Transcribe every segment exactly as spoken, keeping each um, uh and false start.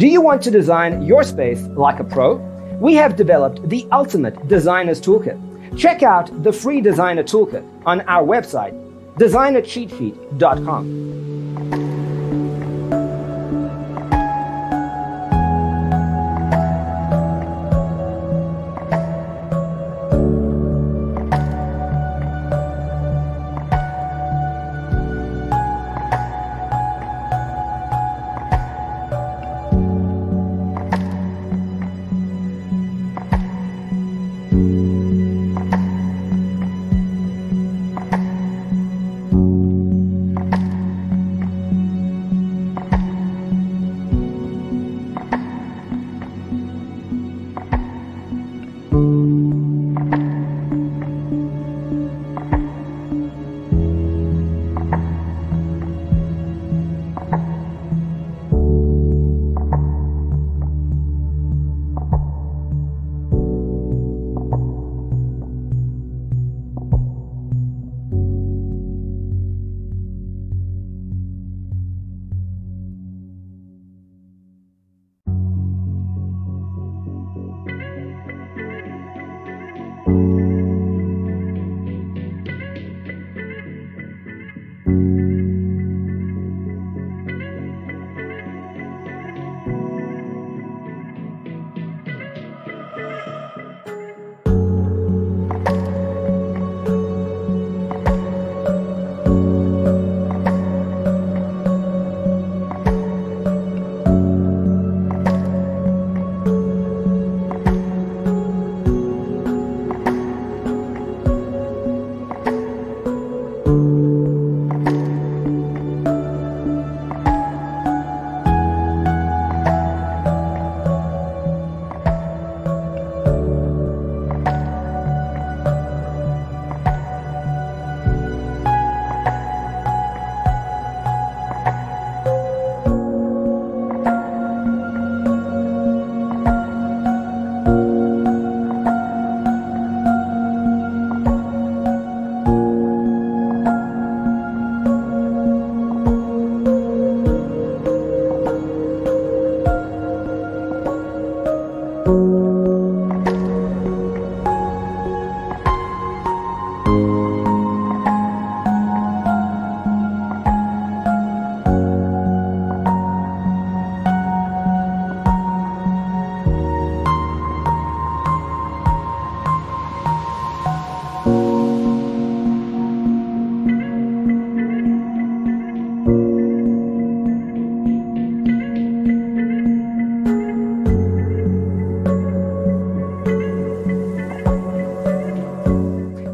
Do you want to design your space like a pro? We have developed the ultimate designer's toolkit. Check out the free designer toolkit on our website, designer cheat sheet dot com.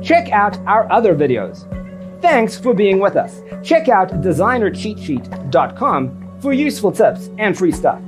Check out our other videos. Thanks for being with us. Check out designer cheat sheet dot com for useful tips and free stuff.